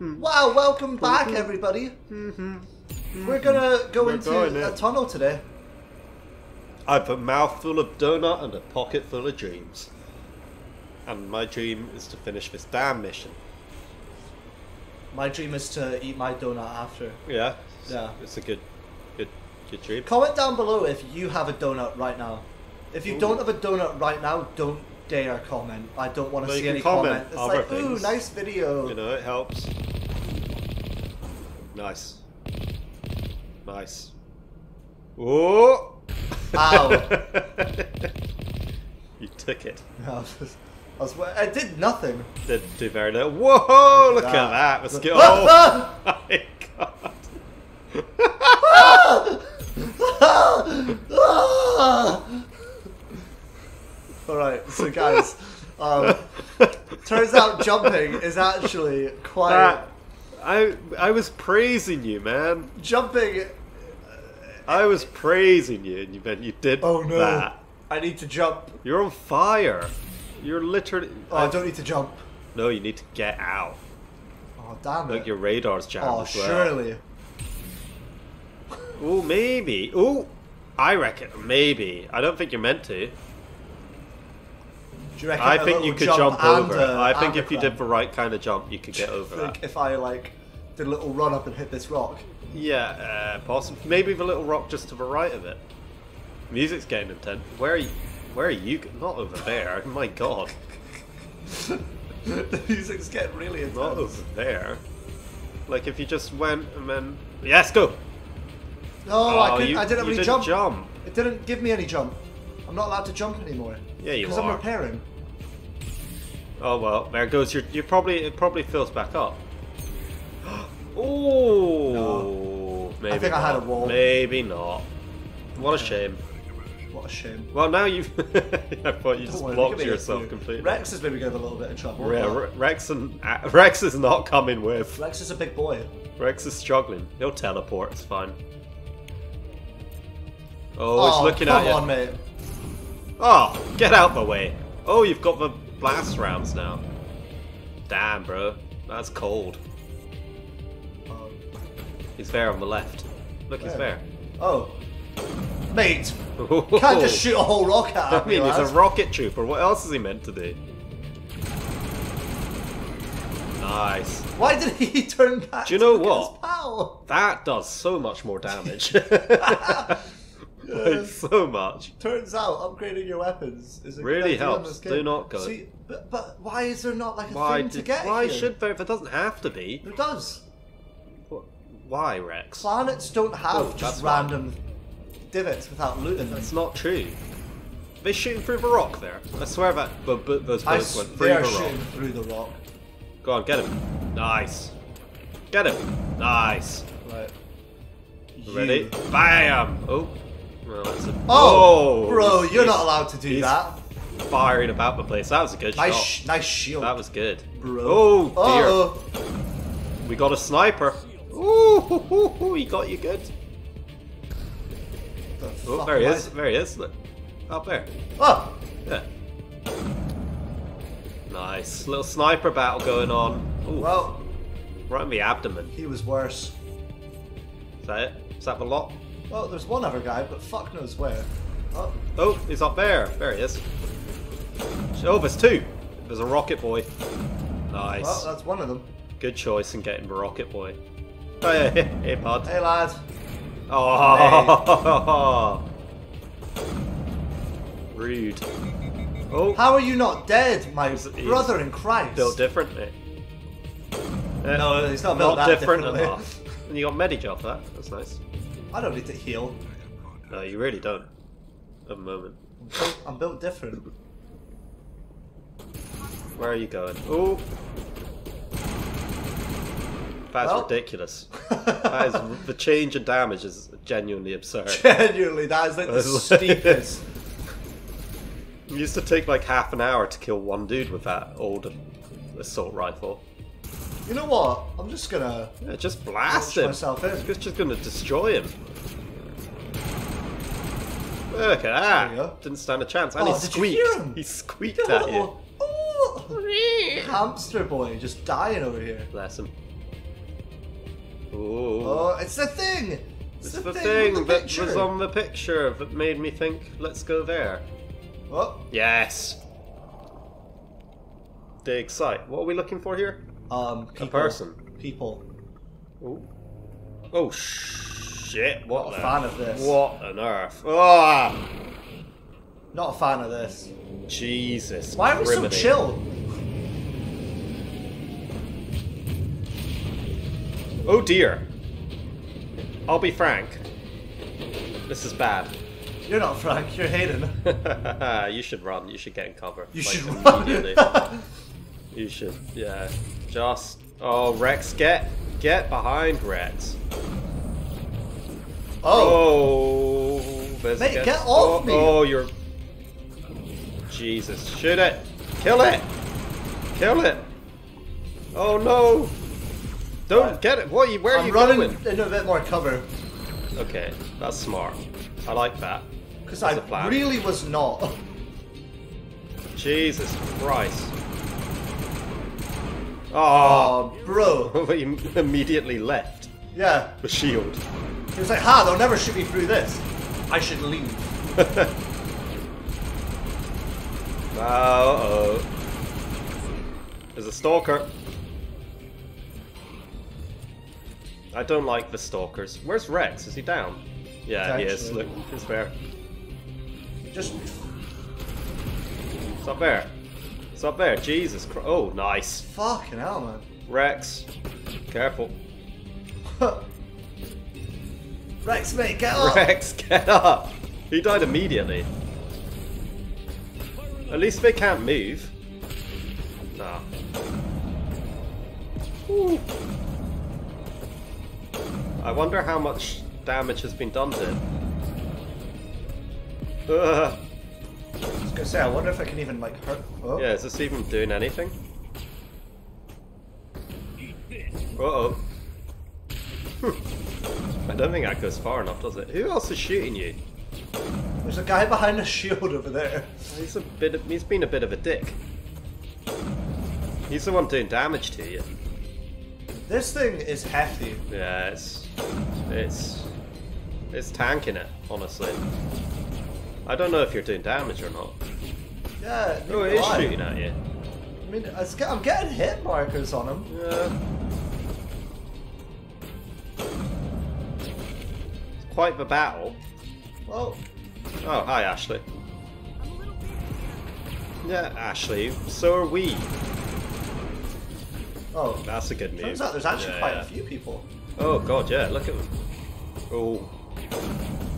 Wow, welcome back, everybody. We're gonna go into a tunnel today. I've a mouthful of donut and a pocket full of dreams. And my dream is to finish this damn mission. My dream is to eat my donut after. Yeah. Yeah. It's a good dream. Comment down below if you have a donut right now. If you don't have a donut right now, don't dare comment. I don't want to see any comment. It's like, things. Ooh, nice video. You know, it helps. Nice. Nice. Oh! Ow. You took it. I did nothing. Did do very little. Whoa! Look at that. Let's get oh my god. Alright, so guys, turns out jumping is actually quite... I was praising you, man. Jumping... I was praising you, and then you did that. I need to jump. You're on fire. You're literally... Oh, I don't need to jump. No, you need to get out. Oh, damn it. Look, your radar's jammed as well. Oh, surely. Ooh, maybe. Ooh, I reckon, maybe. I don't think you're meant to. I think you could jump over. I think if you did the right kind of jump, you could get over that. I think if I like did a little run up and hit this rock. Yeah, possibly. Maybe the little rock just to the right of it. Music's getting intense. Where are you? Not over there. My god. The music's getting really intense. Not over there. Like if you just went and then yes, go. No, I didn't have any jump. It didn't give me any jump. I'm not allowed to jump anymore. Yeah, you are. Because I'm repairing. Oh well, there goes your. You probably it probably fills back up. Oh, no. Maybe I think not. I had a wall. Maybe not. What a shame. What a shame. Well, now you've. I thought you just blocked yourself completely. Wrex is maybe going to have a little bit of trouble. Yeah, Wrex is not coming with. Wrex is a big boy. Wrex is struggling. He'll teleport. It's fine. Oh, it's looking at you. Come on, mate. Oh, get out the way. Oh, you've got the blast rounds now. Damn, bro. That's cold. He's there on the left. Look, he's there. Oh. Mate! Can't just shoot a whole rocket at me, lad. He's a rocket trooper. What else is he meant to do? Nice. Why did he turn back to look at his pal? That does so much more damage. Like so much. Turns out upgrading your weapons is a really good idea helps. In this game. Do not go. See, but why is there not like a thing to get? Why should there? If it doesn't have to be. It does. Why, Wrex? Planets don't have just random divots without looting. That's not true. They're shooting through the rock there. I swear that those bullets went through the rock. They're shooting through the rock. Go on, get him. Nice. Get him. Nice. Right. Ready? Bam. Oh. Well, bro, you're not allowed to do that. Firing about the place. That was a good shot. Nice shield. That was good. Bro. Oh, dear. We got a sniper. Ooh, he got you good. Oh, there he is. There he is. Look. Up there. Oh! Yeah. Nice. Little sniper battle going on. Ooh. Well. Right in the abdomen. He was worse. Is that it? Is that the lot? Well, there's one other guy, but fuck knows where. Oh, he's up there. There he is. Oh, there's two. There's a rocket boy. Nice. Well, that's one of them. Good choice in getting the rocket boy. Oh, yeah. Hey, bud. Hey, lad. Oh. Hey. Rude. Oh. How are you not dead, my brother in Christ? Built differently. No, he's not built differently. Enough. And you got Medijob for that. That's nice. I don't need to heal. No, you really don't. At the moment. I'm built different. Where are you going? Oh! That's ridiculous. That is, the change in damage is genuinely absurd. Genuinely, that is like the steepest. It used to take like half an hour to kill one dude with that old assault rifle. You know what? I'm just gonna just blast him. Myself in. Just gonna destroy him. Look at that! Didn't stand a chance. And he squeaked. He squeaked at you. Oh. Please. Hamster boy, just dying over here. Bless him. Ooh. Oh, it's the thing! It's the thing that was on the picture that made me think, let's go there. Oh. Yes! They excite. What are we looking for here? People. A person. People. Ooh. Oh, shit. What a fan of this. What on earth. Oh. Not a fan of this. Jesus. Why are we so chill? Oh dear. I'll be frank. This is bad. You're not Frank, you're Hayden. You should run, you should get in cover. You should run. You should, yeah. Just, oh, Wrex, get behind Wrex. Oh. There's mate, get off me. Oh, you're. Jesus, shoot it. Kill it. Kill it. Oh no. Don't get it. What are you, where are you running? I'm running into a bit more cover. Okay, that's smart. I like that. Because I really was not. Jesus Christ. Oh, bro. But you immediately left. Yeah. The shield. He was like, ha, they'll never shoot me through this. I should leave. Uh-oh. There's a stalker. I don't like the stalkers. Where's Wrex? Is he down? Yeah, he is. Look, he's there. Just... It's up there. It's up there. Jesus Christ. Oh, nice. Fucking hell, man. Wrex. Careful. Wrex, mate, get up! Wrex, get up! He died immediately. At least they can't move. Nah. Ooh. I wonder how much damage has been done to him. Ugh. I was gonna say, I wonder if I can even like hurt. Oh. Yeah, is this even doing anything? Uh oh. I don't think that goes far enough, does it? Who else is shooting you? There's a guy behind a shield over there. He's a bit. He's been a bit of a dick. He's the one doing damage to you. This thing is hefty. Yeah, it's tanking it, honestly. I don't know if you're doing damage or not. Yeah, oh, it is shooting at you. I mean, I'm getting hit markers on him. Yeah. It's quite the battle. Well. Oh, hi, Ashley. Yeah, Ashley. So are we. Oh, that's a good move. Turns out there's actually quite a few people. Oh god, yeah, look at them. Oh.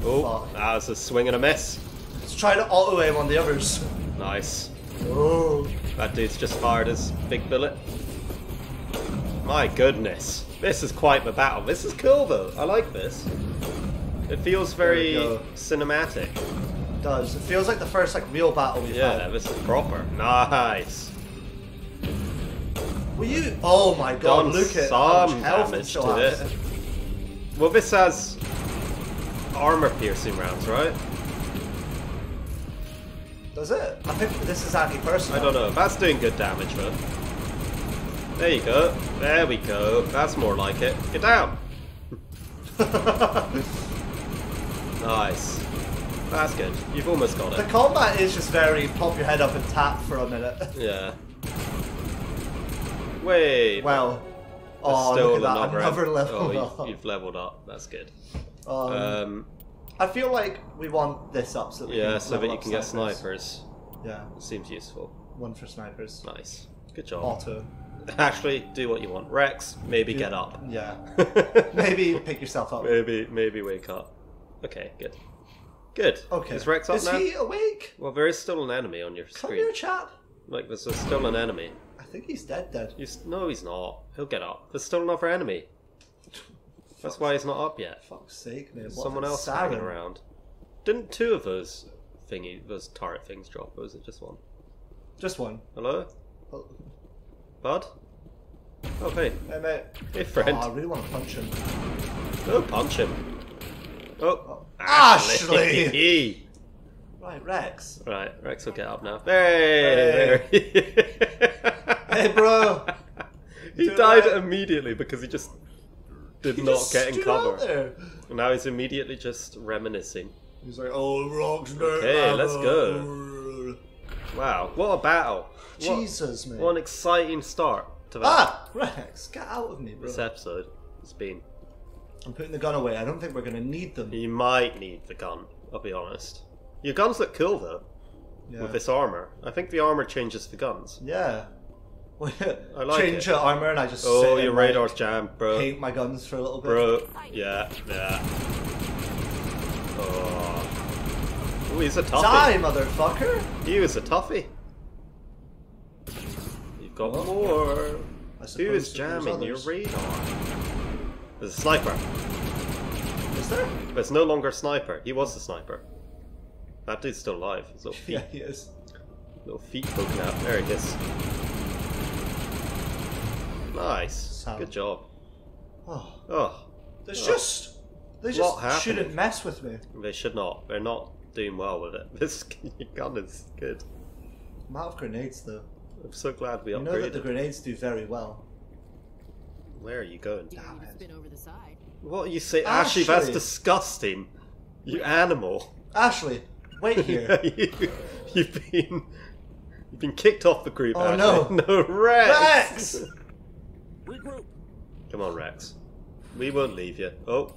Oh, that's a swing and a miss. Let's try to auto-aim on the others. Nice. Oh. That dude's just fired his big bullet. My goodness. This is quite the battle. This is cool though. I like this. It feels very cinematic. It does. It feels like the first like real battle we've had. Yeah, this is proper. Nice. Were you? Oh my god, done look at how much health it still has. Well, this has armor piercing rounds, right? Does it? I think this is anti-personal. I don't know. That's doing good damage, man. There you go. There we go. That's more like it. Get down! Nice. That's good. You've almost got it. The combat is just very pop your head up and tap for a minute. Yeah. Wait. Well, oh, still look at that. Another level up. Oh, you've leveled up. That's good. I feel like we want this up so that you can get snipers. Yeah. It seems useful. One for snipers. Nice. Good job. Auto. Actually, do what you want. Wrex, maybe get up. Yeah. Maybe pick yourself up. Maybe wake up. Okay, good. Good. Okay. Is Wrex up now? Is he awake? Well, there is still an enemy on your screen. Come here, chap. Like, there's still an enemy. I think he's dead. No, he's not. He'll get up. There's still another enemy. That's why he's not up yet. Fuck's sake, man. Someone else hanging around. Didn't two of those turret things drop, or was it just one? Just one. Hello? Oh. Bud? Oh, hey. Hey, mate. Hey, friend. Oh, I really want to punch him. Don't punch him. Oh. Ashley! Right, Wrex. Right, Wrex will get up now. Hey! Hey. Hey, bro. He died immediately because he just did not get in cover. And now he's immediately just reminiscing. He's like, oh, rocks, no. Okay, let's go. Wow, what a battle. Jesus, man. What an exciting start to that. Ah, Wrex, get out of me, bro. This episode has been... I'm putting the gun away. I don't think we're going to need them. You might need the gun, I'll be honest. Your guns look cool, though. Yeah. With this armor. I think the armor changes the guns. Yeah. I like change your armor and I just oh, your radar's jammed, bro. Paint my guns for a little bit. Bro, yeah, yeah. Oh, ooh, he's a toughie. Die, motherfucker! He was a toughie. You've got more. Who is jamming your radar? There's a sniper. Is there? But it's no longer a sniper. He was the sniper. That dude's still alive. His little feet. Yeah, he is. Little feet poking out. There he is. Nice. Sam. Good job. Oh. Oh. There's just... They just shouldn't mess with me. They should not. They're not doing well with it. This gun is good. I'm out of grenades, though. I'm so glad we upgraded. You know that the grenades do very well. Where are you going? Damn it. What are you saying? Ashley, that's disgusting. You animal. Ashley, wait here. You've been kicked off the group, Ashley. Oh, no. No, Wrex! Regroup. Come on, Wrex. We won't leave you. Oh.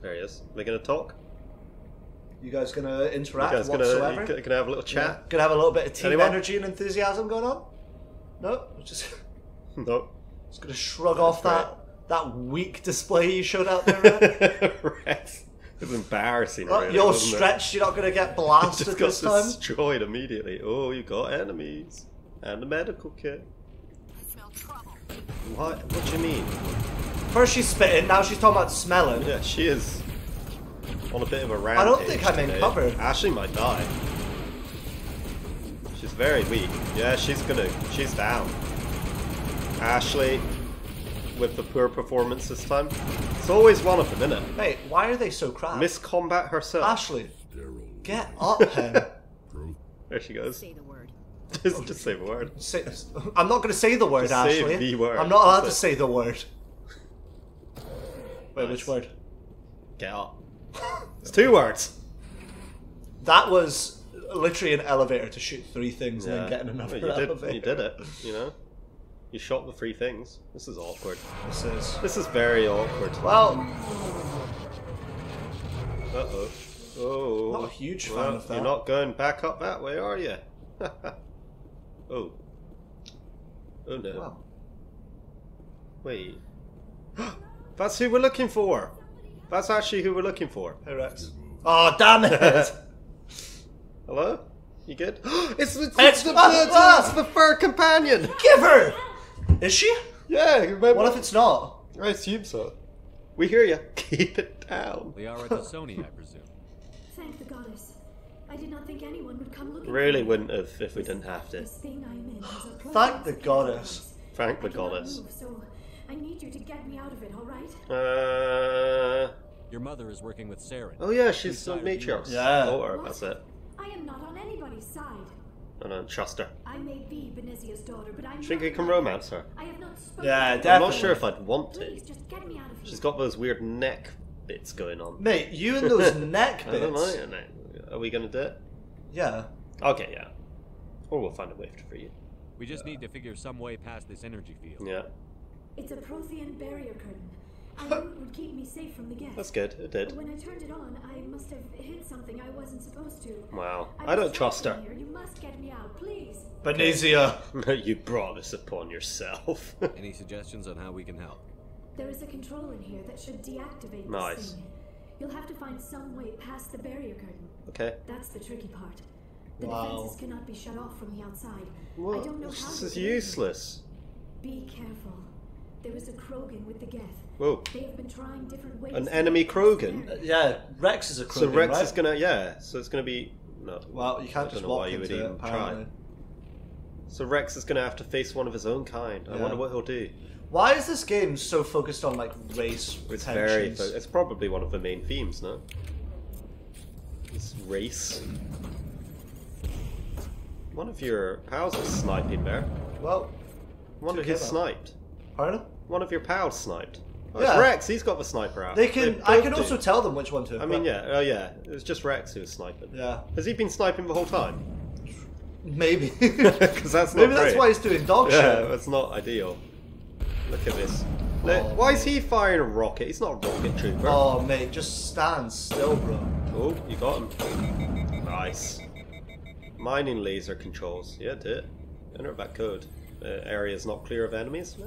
There he is. We're going to talk? You guys going to interact whatsoever? Going to have a little chat? Yeah. Going to have a little bit of team energy and enthusiasm going on? No? Just... No. Just going to shrug off that weak display you showed out there, Wrex. It was embarrassing. Oh, really, you're stretched. You're not going to get blasted this time. Just got destroyed immediately. Oh, you got enemies. And a medical kit. What do you mean? First she's spitting, now she's talking about smelling. Yeah, she is on a bit of a rampage. I don't think I'm in cover. Ashley might die. She's very weak. Yeah, she's down. Ashley, with the poor performance this time. It's always one of them, isn't it? Mate, why are they so crap? Miss Combat herself. Ashley, get up here. There she goes. Just say the word. I'm not going to say the word, Ashley. Say the word. I'm not allowed to say the word. Wait, which word? Get up. It's two words. That was literally an elevator to shoot three things and then get in another elevator. You did it, you know? You shot the three things. This is awkward. This is very awkward. Well... Uh-oh. Oh. Not a huge fan of that. You're not going back up that way, are you? Oh. Oh no. Wow. Wait. That's who we're looking for! That's actually who we're looking for. Hey, Wrex. Oh, damn it! Hello? You good? It's the fur companion! Give her! Is she? Yeah, remember. What if it's not? I assume so. We hear you. Keep it down. Liara T'Soni, I presume. Thank the goddess. I did not think anyone would come looking. Really wouldn't have if we didn't have to. Thank the goddess. Thank the goddess. I need you to get me out of it, all right? Your mother is working with Saren. Oh yeah, she's a matriarch. Yeah. Or, that's it. I am not on anybody's side. I don't trust her. I may be Benezia's daughter, but I think we can romance her. I have not spoken. Yeah, definitely. I'm not sure if I'd want to. Please, just get me out of here. She's got those weird neck bits going on. Mate, you and those neck bits. I don't like your neck. Are we gonna do it? Yeah. Okay, yeah. Or we'll find a way to free you. We just need to figure some way past this energy field. Yeah. It's a Prothean barrier curtain. I knew it would keep me safe from the Geth. That's good, it did. When I turned it on, I must have hit something I wasn't supposed to. Wow. I don't trust her. You must get me out, please. Benezia, you brought this upon yourself. Any suggestions on how we can help? There is a control in here that should deactivate this thing. You'll have to find some way past the barrier curtain. Okay. That's the tricky part. The defenses cannot be shut off from the outside. What? I don't know how this is useless. Be careful. There is a Krogan with the Geth. Whoa. They have been trying different ways. An enemy Krogan? Yeah, Wrex is a Krogan. So Wrex is gonna so it's gonna be well, you can't just walk into it, apparently. So Wrex is gonna have to face one of his own kind. Yeah. I wonder what he'll do. Why is this game so focused on, like, race tensions? It's probably one of the main themes, no? It's race. One of your pals was sniping there. Well, one of you sniped. Pardon? One of your pals sniped. Oh, yeah. It's Wrex, he's got the sniper out. I can also tell them which one to. I mean, yeah, oh yeah, it was just Wrex who was sniping. Yeah. Has he been sniping the whole time? Maybe. Because that's not. Maybe that's why he's doing dog shit. Yeah, that's not ideal. Look at this. Look, oh, why is he firing a rocket? He's not a rocket trooper. Oh mate, just stand still, bro. Oh, you got him. Nice. Mining laser controls. Yeah, do it. I don't know about code. The area's not clear of enemies. Yeah.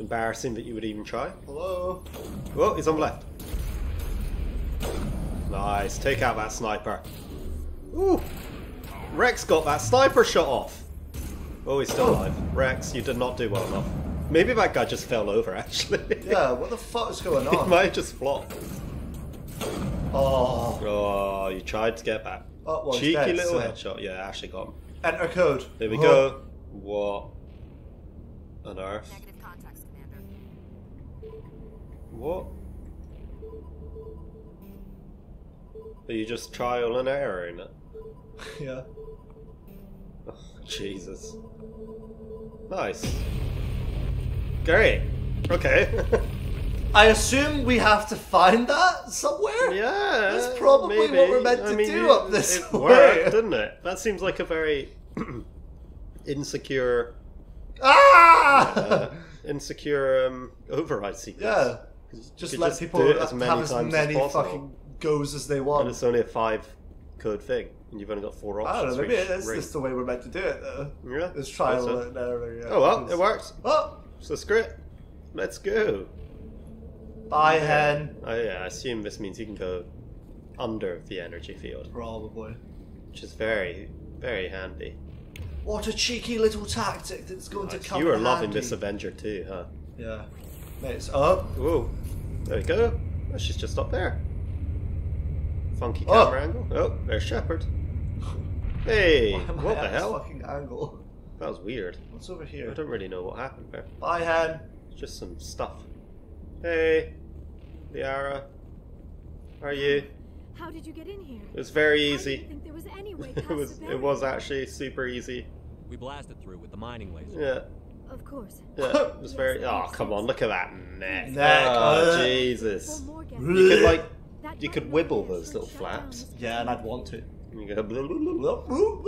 Embarrassing that you would even try. Hello. Oh, he's on the left. Nice. Take out that sniper. Ooh. Wrex got that sniper shot off. Oh, he's still alive. Wrex, you did not do well enough. Maybe that guy just fell over, actually. Yeah, what the fuck is going on? He might have just flopped. Oh. Oh, you tried to get back. Oh, well, cheeky dead, little headshot. Yeah, Ashley got him. Enter code. There we go. What on earth? Negative contacts, Commander. What? Are you just trial and error in it? Yeah. Oh, Jesus. Nice. Great. Okay. I assume we have to find that somewhere? Yeah. That's probably maybe. What we're meant to do up this way. It worked, didn't it? That seems like a very insecure... insecure override sequence. Yeah. Just let people have as many fucking goes as they want. And it's only a 5 code thing. And you've only got 4 options. I don't know, maybe that's just the way we're meant to do it though. Yeah. It's trial and error. Yeah, oh well, it works. Oh! So screw it. Let's go. Bye, Hen. Oh yeah, I assume this means you can go under the energy field. Probably. Which is very, very handy. What a cheeky little tactic that's going to come in handy. You were loving this Avenger too, huh? Yeah. Mate, it's up. Whoa. There we go. Oh, she's just up there. Funky camera angle. Oh, there's Shepard. Hey, what the hell? Fucking angle. That was weird. What's over here? I don't really know what happened there. Bye, Hen. Just some stuff. Hey, Liara. How are you? How did you get in here? It was very easy. I didn't think there was any way past it was actually super easy. We blasted through with the mining laser. Yeah. Of course. Yeah, it was very. Oh, come on! Look at that neck. Oh, Jesus. You could like. You could wibble those little flaps. Yeah, and I'd want to. You go.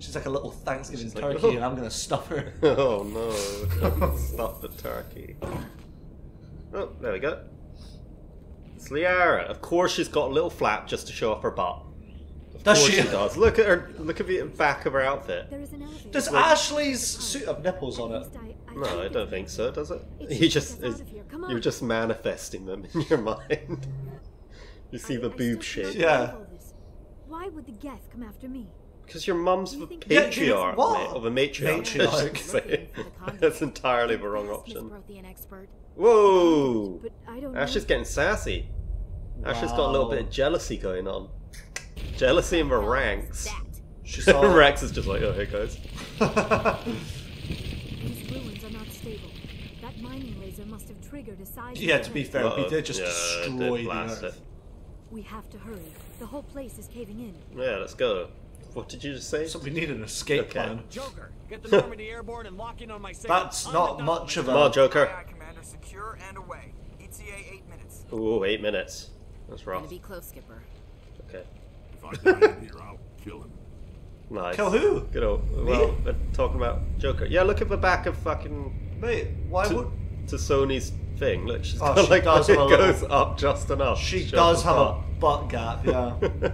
She's like a little Thanksgiving turkey, and I'm gonna stuff her. Oh no! Stuff the turkey. Oh, there we go. It's Liara. Of course, she's got a little flap just to show off her butt. Of course she does. Look at her. Look at the back of her outfit. Does Ashley's suit have nipples on it? No, I don't think so. Does it? You're just manifesting them in your mind. You see the boob shape. Yeah. Why would the Geth come after me? Because your mum's the patriarch of a matriarch. Matriarch. That's entirely the wrong option. Whoa! Ash is getting sassy. Wow. Ash has got a little bit of jealousy going on. Jealousy in the ranks. Wrex is just like, oh, here goes. These ruins are not stable. That mining laser must have triggered a size. Yeah, to be fair, we did just destroy the earth. We have to hurry. The whole place is caving in. Yeah, let's go. What did you just say? So we need an escape plan. Joker, get the Normandy airborne and lock in on my signal. That's not much of a... Come on, Joker. Commander, secure and away. ETA 8 minutes. Ooh, 8 minutes. That's rough. I'm gonna be close, Skipper. Okay. If I die in here, I'll kill him. Nice. Kill who? Good old... Well, they're talking about Joker. Yeah, look at the back of fucking... Mate, why would... T'Soni's thing. Look, she's goes up just enough. She does have a... butt gap, yeah.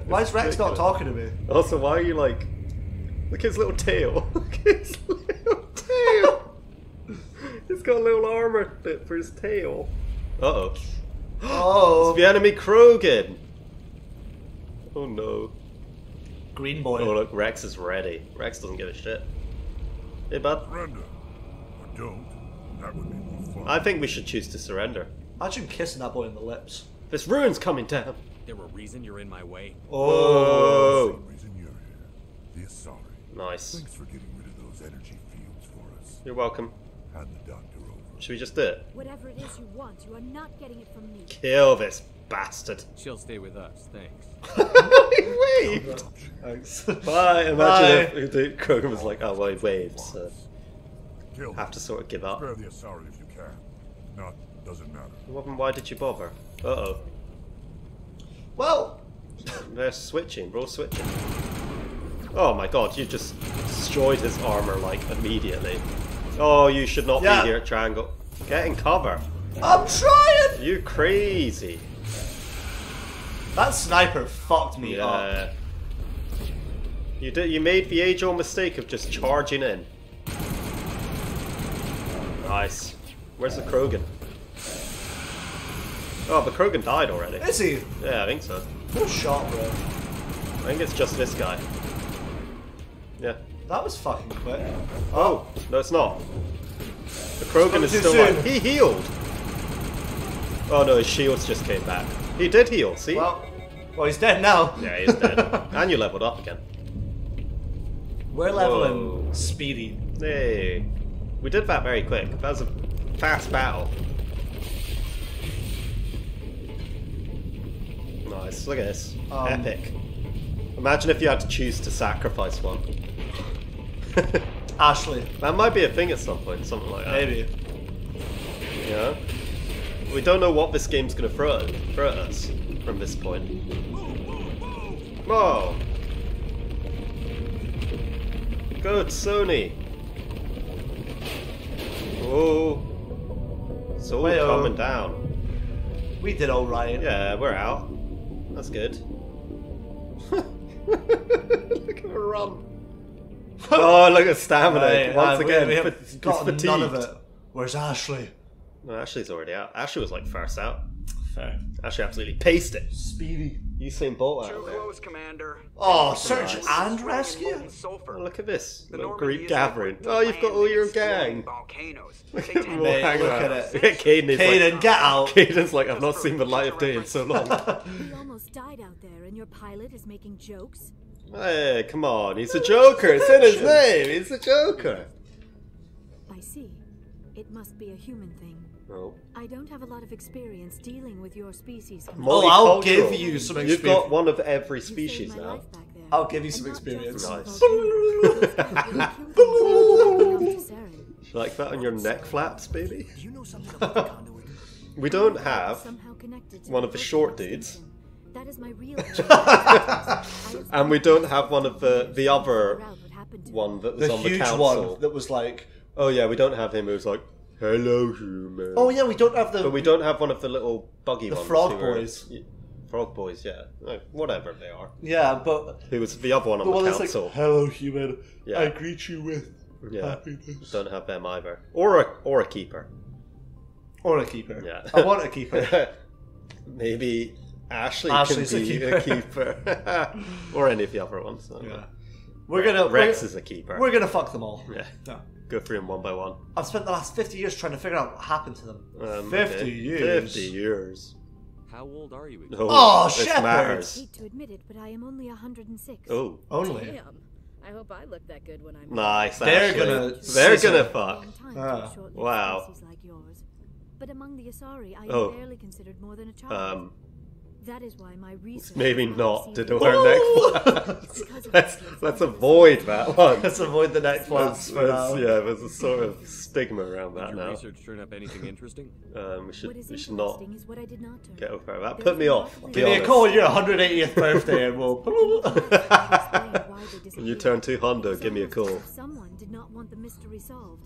Why is Wrex not talking to me? Also, why are you like... Look at his little tail. Look at his little tail. He's got a little armor bit for his tail. Uh-oh. Oh. It's the enemy Krogan. Oh no. Green boy. Oh look, Wrex is ready. Wrex doesn't give a shit. Hey bud. Surrender. Or don't. That would be more fun. I think we should choose to surrender. Imagine kissing that boy on the lips. This ruin's coming down. There were reason you're in my way. Oh, reason you're here. The Asari. Nice. Thanks for getting rid of those energy fields for us. You're welcome. Had the doctor over. Should we just do it? Whatever it is you want, you are not getting it from me. Kill this bastard. She'll stay with us, thanks. He waved! Thanks. Bye! Imagine if Krogan was like, oh, well, he waved, so... have to sort of give up. Spare the Asari if you can. Not, doesn't matter. Robin, why did you bother? Uh-oh. Well! They're switching, we're all switching. Oh my god, you just destroyed his armor, like, immediately. Oh, you should not be here at Triangle. Get in cover. I'm trying! You crazy. That sniper fucked me up. You did. You made the age-old mistake of just charging in. Nice. Where's the Krogan? Oh, the Krogan died already. Is he? Yeah, I think so. Good shot, bro. I think it's just this guy. Yeah. That was fucking quick. Oh, no, it's not. The Krogan is still alive. He healed. Oh no, his shields just came back. He did heal, see? Well, he's dead now. Yeah, he's dead. And you leveled up again. We're leveling speedy. Hey. We did that very quick. That was a fast battle. Nice. Look at this. Epic. Imagine if you had to choose to sacrifice one. Ashley. That might be a thing at some point, something like that. Maybe. Yeah. We don't know what this game's going to throw at us from this point. Whoa! Go T'Soni! Whoa! It's all coming down. We did alright. Yeah, we're out. That's good. Look at the run! Oh, look at stamina. Right, once again, we have got none of it. Where's Ashley? No, Ashley's already out. Ashley was like first out. Fair. Ashley absolutely paced it. Speedy. Usain Bolt out there. Too close, Commander. Oh, search and rescue? Oh, look at this. The little Greek gathering. Oh, you've got all your gang. Look at it. Kaidan, get out. Kaidan's like, I've not seen the light of day in so long. He almost died out there, and your pilot is making jokes? Hey, come on. He's a Joker. It's in his name. He's a Joker. I see. It must be a human thing. Oh. I don't have a lot of experience dealing with your species. Well, I'll give you some experience. You've got one of every species now. I'll give you some experience. Nice. You like that on your neck flaps, baby? We don't have one of the short dudes. That is my real and we don't have one of the other one that was on the council. The huge one that was like... Oh yeah, we don't have him. It was like, hello human. Oh yeah, we don't have the... But we don't have one of the little buggy ones. The frog boys. Frog boys, yeah. No, whatever they are. Yeah, but... It was the other one on the council. Like, hello human, yeah. I greet you with happiness. Don't have them either. Or a keeper. Or a keeper. Yeah. I want a keeper. Maybe... Ashley can be a keeper. Or any of the other ones. Yeah. Wrex is a keeper. We're gonna fuck them all. Yeah. No. Go through them one by one. I've spent the last 50 years trying to figure out what happened to them. 50 years. How old are you again? Oh, Shepard! I hate to admit it, but I am only 106. Oh. Only? Damn. I hope I look that good when I'm... Nice, They're gonna fuck. Wow. But among the Asari, I am barely considered more than a child. That is why my research maybe not to do our next flaps. Let's avoid that one. Let's avoid the next flaps. Yeah, there's a sort of stigma around that now. Research turn up anything interesting? We should not get over that. Put me off. Give me a call on your 180th birthday and we'll... When you turn 200, give me a call. Someone did not want the mystery solved.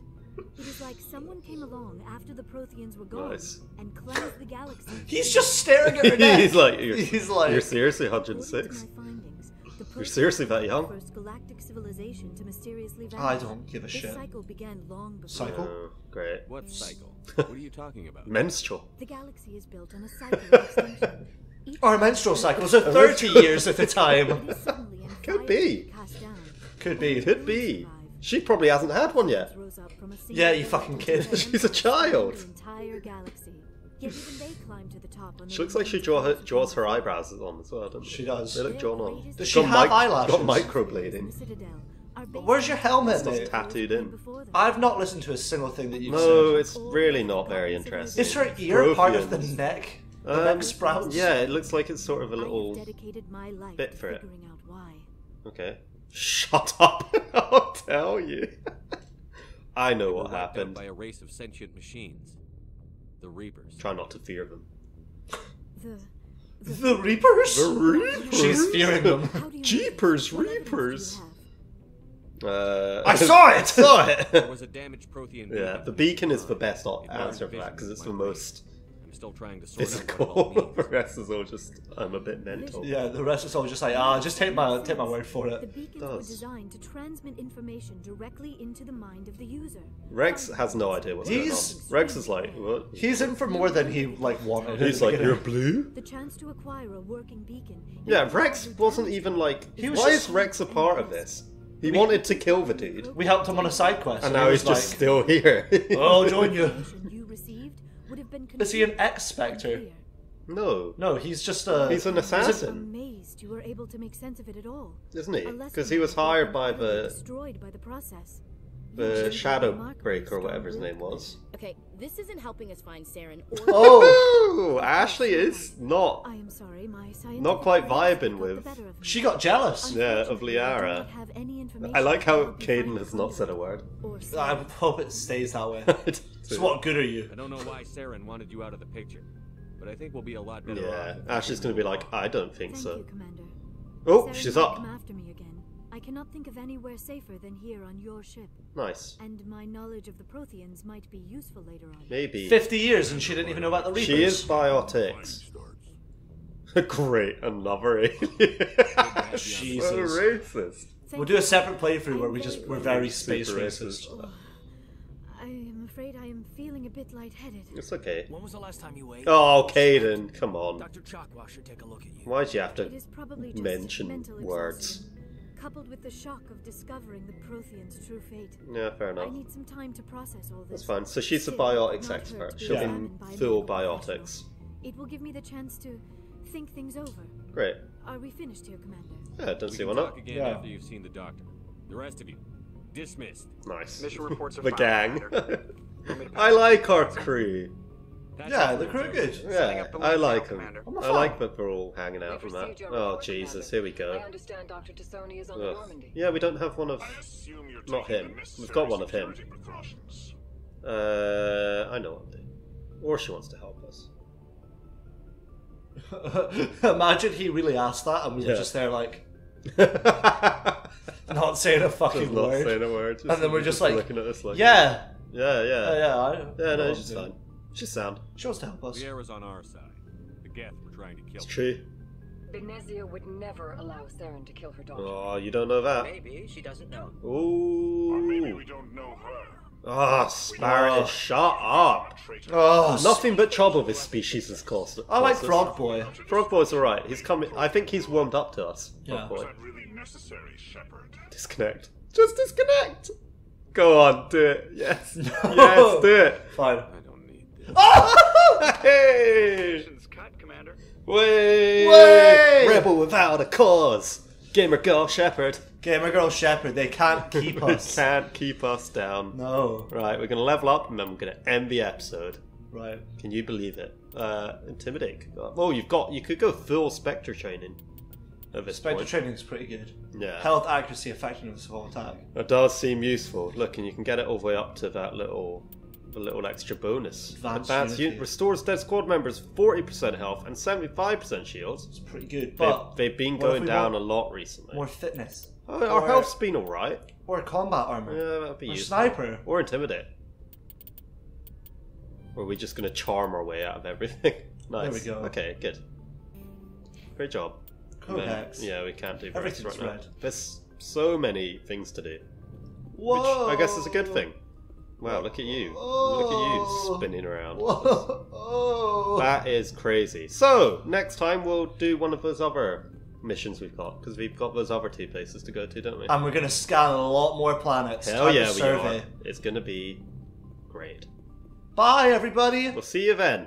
It is like someone came along after the Protheans were gone and cleansed the galaxy. He's just staring at her neck. He's like, you're seriously 106? You're seriously that young? I don't give a shit. Cycle began long before. Cycle? Oh, great. What cycle? What are you talking about? Menstrual. The galaxy is built on a cycle. Our menstrual cycles are 30 years at a time. Could be. Could be. Could be. She probably hasn't had one yet. Yeah, you fucking kid. She's a child. She looks like she draws her eyebrows on as well, doesn't she? She does. They look drawn on. Does she have eyelashes? Got microblading. Where's your helmet, mate? It's tattooed in. I've not listened to a single thing that you've said. No, it's really not very interesting. Is her ear part of the neck? back sprouts? Yeah, it looks like it's sort of a little bit for it. Out why. Okay. Shut up! I'll tell you. I know what happened. By a race of sentient machines, the Reapers. Try not to fear them. The Reapers? The Reapers? She's fearing them. Jeepers, Reapers. I saw it! There was a damaged Prothean. Yeah, the beacon is the best answer for that, because it's the most physical. The rest is all just, I'm a bit mental. Yeah, the rest is all just like, just take my word for it. The beacons were designed to transmit information directly into the mind of the user. Wrex has no idea what's going on. Wrex is like, what? He's in for more than he like wanted. He's like, you're blue? The chance to acquire a working beacon. Yeah, Wrex wasn't even like, why is Wrex a part of this? He wanted to kill the dude. We helped him on a side quest. And now he's just still here. I'll join you. Is he an ex-Spectre? No. No, he's just a... He's an assassin. I'm amazed you were able to make sense of it at all. Isn't he? Because he was hired by the... Destroyed by the process. The Shadow Breaker or whatever his name was. Okay, this isn't helping us find Saren. Oh, Ashley is not. I am sorry, my not quite vibing with. She got jealous. Yeah, of Liara. I like how Kaidan has not said a word. I hope it stays that way. So what good are you? I don't know why Saren wanted you out of the picture, but I think we'll be a lot better. Yeah, Ashley's gonna be like, I don't think so. Oh, she's up. I cannot think of anywhere safer than here on your ship. Nice. And my knowledge of the Protheans might be useful later on. Maybe. 50 years and she didn't even know about the Reapers. She is biotics. Great, another alien. Jesus. What a racist. We'll do a separate playthrough where we're very space racist. I am afraid I am feeling a bit lightheaded. It's okay. When was the last time you ate? Oh, Kaidan, come on. Dr. Chakwas should take a look at you. Why'd you have to mention words? Coupled with the shock of discovering the Prothean's true fate. Yeah, fair enough. I need some time to process all this. That's fine. So she's a biotics expert. She'll be full biotics. It will give me the chance to think things over. Great. Are we finished here, Commander? Yeah, don't see why not. Again after you've seen the doctor. The rest of you, dismissed. Nice. Mission reports are the gang. I like our crew. Yeah, the crew are good. Yeah, I like them. I like that we're all hanging out from that. Oh, Jesus, here we go. I understand Dr. T'Soni is on the Normandy. Yeah, we don't have one of... Not him. We've got one of him. I know what I'm doing. Or she wants to help us. Imagine he really asked that and we were just there like... not saying a fucking word. Not saying a word. And then we're just like... Looking at this like... Yeah! Yeah, yeah. Yeah, no, it's just fine. She's sound. She wants to help us. Liara's on our side. The Geth were trying to kill. It's true. Benezia would never allow Saren to kill her daughter. Oh, you don't know that. Maybe she doesn't know. Ooh. Or maybe we don't know her. Ah, Sparrow, shut up. Oh, nothing but trouble this species has caused. I like Frog Boy. Frog Boy's alright. He's coming. I think he's warmed up to us. Yeah. Frog Boy. Really necessary, Shepherd. Disconnect. Just disconnect. Go on, do it. Yes. No. Yes, do it. Fine. Oh! Hey! Way! Way! Rebel without a cause! Gamer Girl Shepherd. Gamer Girl Shepherd, they can't keep us. They can't keep us down. No. Right, we're gonna level up and then we're gonna end the episode. Right. Can you believe it? Intimidate. Oh, you've got, you could go full Spectre training. Spectre training is pretty good. Yeah. Health, accuracy, effectiveness of all attack. It does seem useful. Look, and you can get it all the way up to that little... A little extra bonus. Advanced unit restores dead squad members 40% health and 75% shields. It's pretty good, but they've been going down a lot recently. More fitness. Oh, our health's been alright. Or combat armor. Yeah, that'd be useful. Sniper. Or intimidate. Or are we just gonna charm our way out of everything? Nice. There we go. Okay, good. Great job. Codex. Yeah, we can't do everything right now. There's so many things to do. Whoa. Which I guess is a good thing. Wow, look at you. Look at you spinning around. That is crazy. So, next time we'll do one of those other missions we've got, because we've got those other two places to go to, don't we? And we're going to scan a lot more planets. Hell yeah, we are. It's going to be great. Bye, everybody. We'll see you then.